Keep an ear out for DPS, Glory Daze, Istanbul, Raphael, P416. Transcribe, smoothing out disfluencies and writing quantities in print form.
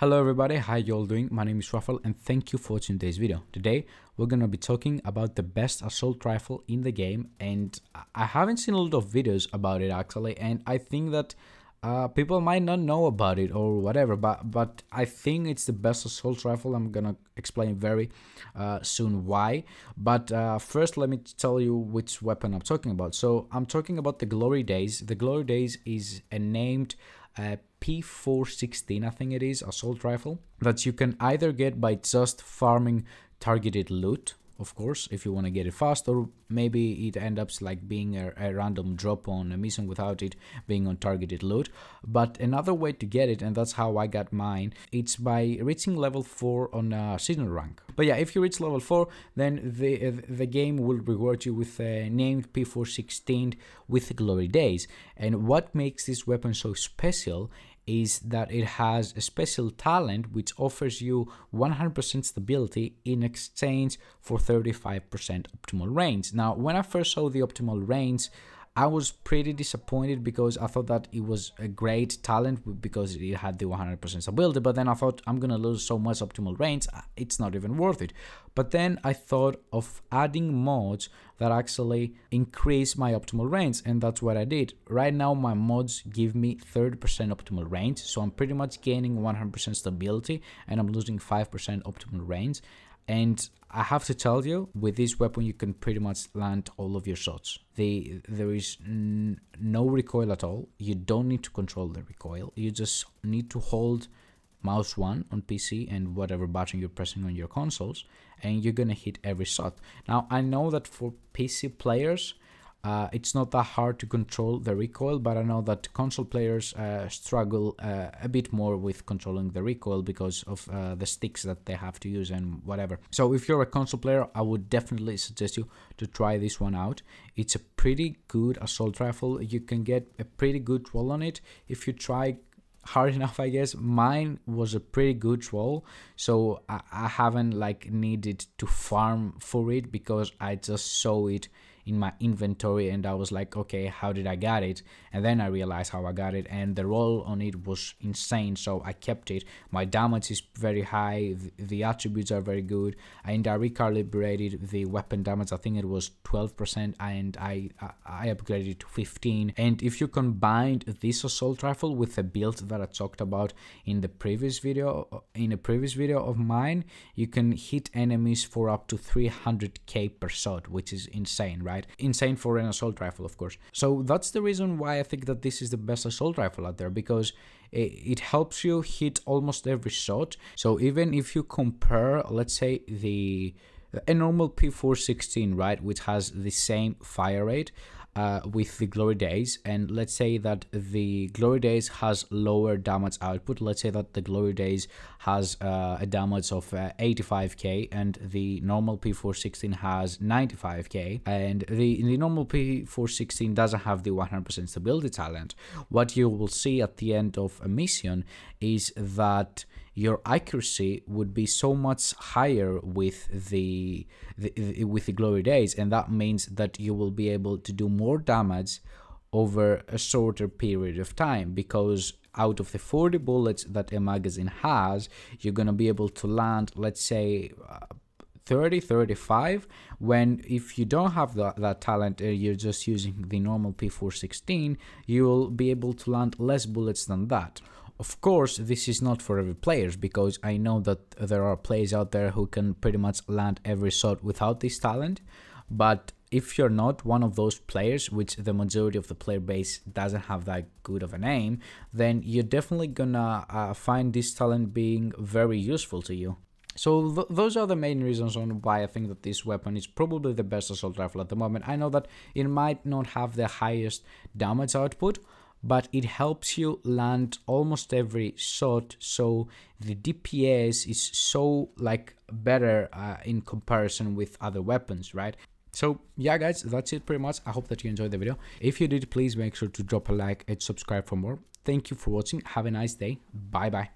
Hello everybody, how you all doing? My name is Rafael and thank you for watching today's video. Today we're gonna be talking about the best assault rifle in the game, and I haven't seen a lot of videos about it actually, and I think that people might not know about it or whatever, but I think it's the best assault rifle. I'm gonna explain very soon why, but first let me tell you which weapon I'm talking about. So I'm talking about the Glory Daze. The Glory Daze is a named P416, I think it is, assault rifle that you can either get by just farming targeted loot, of course, if you want to get it fast, or maybe it ends up like being a random drop on a mission without it being on targeted loot. But another way to get it, and that's how I got mine, it's by reaching level 4 on season rank. But yeah, if you reach level 4, then the game will reward you with a named P416 with Glory Daze. And what makes this weapon so special is that it has a special talent which offers you 100% stability in exchange for 35% optimal range. Now, when I first saw the optimal range, I was pretty disappointed because I thought that it was a great talent because it had the 100% stability, but then I thought, I'm gonna lose so much optimal range, it's not even worth it. But then I thought of adding mods that actually increase my optimal range, and that's what I did. Right now my mods give me 30% optimal range, so I'm pretty much gaining 100% stability and I'm losing 5% optimal range. And I have to tell you, with this weapon you can pretty much land all of your shots. There is no recoil at all. You don't need to control the recoil. You just need to hold mouse 1 on PC and whatever button you're pressing on your consoles, and you're gonna hit every shot. Now, I know that for PC players, it's not that hard to control the recoil, but I know that console players struggle a bit more with controlling the recoil because of the sticks that they have to use and whatever. So if you're a console player, I would definitely suggest you to try this one out. It's a pretty good assault rifle. You can get a pretty good roll on it if you try hard enough, I guess. Mine was a pretty good roll, so I haven't like needed to farm for it because I just saw it in my inventory and I was like, okay, how did I got it? And then I realized how I got it, and the roll on it was insane, so I kept it. My damage is very high, the attributes are very good, and I recalibrated the weapon damage. I think it was 12% and I upgraded it to 15. And if you combined this assault rifle with the build that I talked about in the previous video of mine, you can hit enemies for up to 300k per shot, which is insane, right? Insane for an assault rifle, of course. So that's the reason why I think that this is the best assault rifle out there, because it helps you hit almost every shot. So even if you compare, let's say, a normal P416, right, which has the same fire rate with the Glory Daze, and let's say that the Glory Daze has lower damage output. Let's say that the Glory Daze has a damage of 85k and the normal P416 has 95k, and the normal P416 doesn't have the 100% stability talent. What you will see at the end of a mission is that your accuracy would be so much higher with the Glory Daze, and that means that you will be able to do more damage over a shorter period of time, because out of the 40 bullets that a magazine has, you're gonna be able to land, let's say, 30, 35, when if you don't have that talent, you're just using the normal P416, you'll be able to land less bullets than that. Of course, this is not for every player, because I know that there are players out there who can pretty much land every shot without this talent, but if you're not one of those players, which the majority of the player base doesn't have that good of a name, then you're definitely gonna find this talent being very useful to you. So those are the main reasons on why I think that this weapon is probably the best assault rifle at the moment. I know that it might not have the highest damage output, but it helps you land almost every shot, so the DPS is so like better in comparison with other weapons, right? So yeah guys, that's it pretty much. I hope that you enjoyed the video. If you did, please make sure to drop a like and subscribe for more. Thank you for watching. Have a nice day. Bye bye.